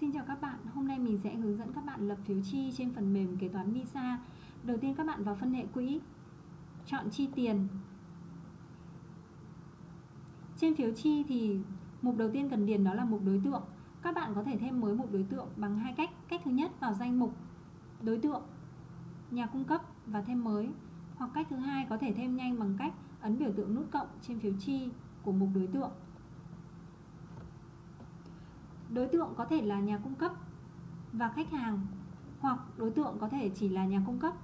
Xin chào các bạn, hôm nay mình sẽ hướng dẫn các bạn lập phiếu chi trên phần mềm kế toán MISA. Đầu tiên các bạn vào phân hệ quỹ, chọn chi tiền. Trên phiếu chi thì mục đầu tiên cần điền đó là mục đối tượng. Các bạn có thể thêm mới mục đối tượng bằng hai cách. Cách thứ nhất vào danh mục đối tượng, nhà cung cấp và thêm mới. Hoặc cách thứ hai có thể thêm nhanh bằng cách ấn biểu tượng nút cộng trên phiếu chi của mục đối tượng. Đối tượng có thể là nhà cung cấp và khách hàng, hoặc đối tượng có thể chỉ là nhà cung cấp.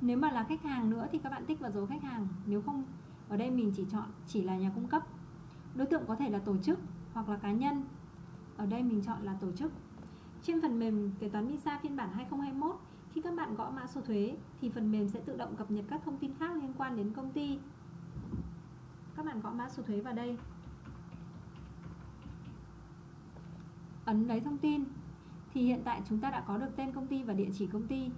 Nếu mà là khách hàng nữa thì các bạn tích vào dấu khách hàng, nếu không, ở đây mình chỉ chọn chỉ là nhà cung cấp. Đối tượng có thể là tổ chức hoặc là cá nhân, ở đây mình chọn là tổ chức. Trên phần mềm kế toán MISA phiên bản 2021, khi các bạn gõ mã số thuế thì phần mềm sẽ tự động cập nhật các thông tin khác liên quan đến công ty. Các bạn gõ mã số thuế vào đây, ấn lấy thông tin thì hiện tại chúng ta đã có được tên công ty và địa chỉ công ty.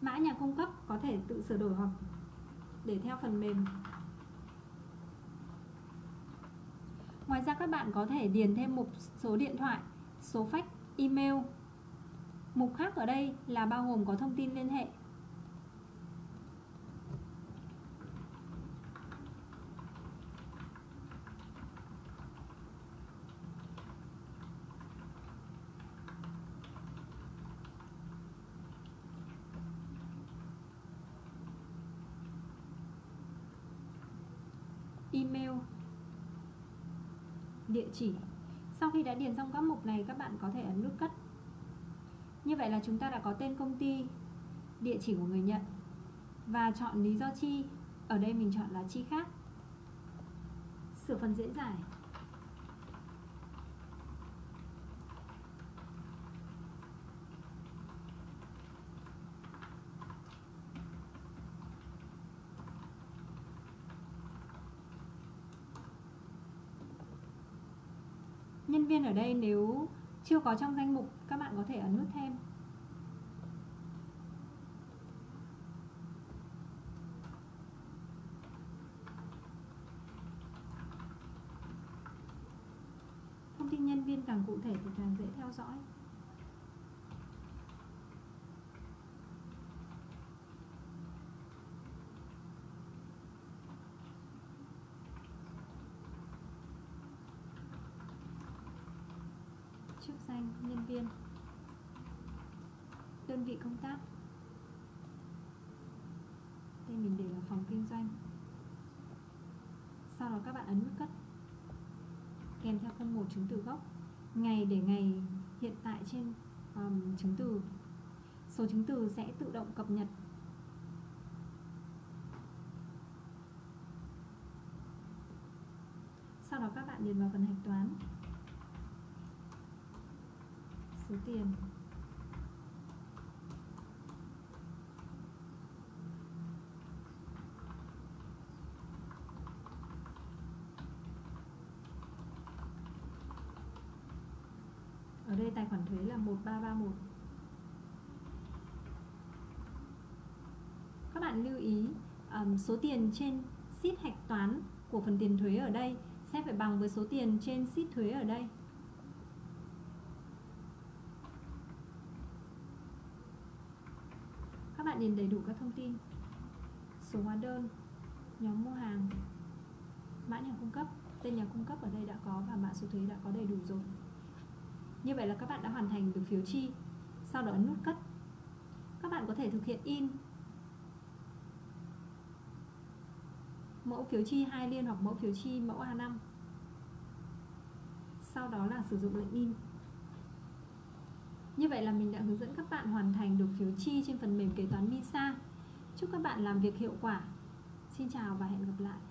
Mã nhà cung cấp có thể tự sửa đổi hoặc để theo phần mềm. Ngoài ra các bạn có thể điền thêm mục số điện thoại, số fax, email. Mục khác ở đây là bao gồm có thông tin liên hệ. Email, địa chỉ. Sau khi đã điền xong các mục này, các bạn có thể ấn nút cất. Như vậy là chúng ta đã có tên công ty, địa chỉ của người nhận và chọn lý do chi. Ở đây mình chọn là chi khác. Sửa phần diễn giải. Nhân viên ở đây nếu chưa có trong danh mục, các bạn có thể ấn nút thêm. Thông tin nhân viên càng cụ thể thì càng dễ theo dõi. Chức danh, nhân viên, đơn vị công tác. Đây mình để là phòng kinh doanh. Sau đó các bạn ấn nút cất. Kèm theo không một chứng từ gốc, ngày để ngày hiện tại trên chứng từ. Số chứng từ sẽ tự động cập nhật. Sau đó các bạn điền vào phần hạch toán. Số tiền, ở đây tài khoản thuế là 1331. Các bạn lưu ý số tiền trên sheet hạch toán của phần tiền thuế ở đây sẽ phải bằng với số tiền trên sheet thuế ở đây. Các bạn điền đầy đủ các thông tin: số hóa đơn, nhóm mua hàng, mã nhà cung cấp, tên nhà cung cấp ở đây đã có và mã số thuế đã có đầy đủ rồi. Như vậy là các bạn đã hoàn thành được phiếu chi. Sau đó ấn nút cất. Các bạn có thể thực hiện in mẫu phiếu chi 2 liên hoặc mẫu phiếu chi mẫu A5. Sau đó là sử dụng lệnh in. Như vậy là mình đã hướng dẫn các bạn hoàn thành được phiếu chi trên phần mềm kế toán MISA. Chúc các bạn làm việc hiệu quả. Xin chào và hẹn gặp lại.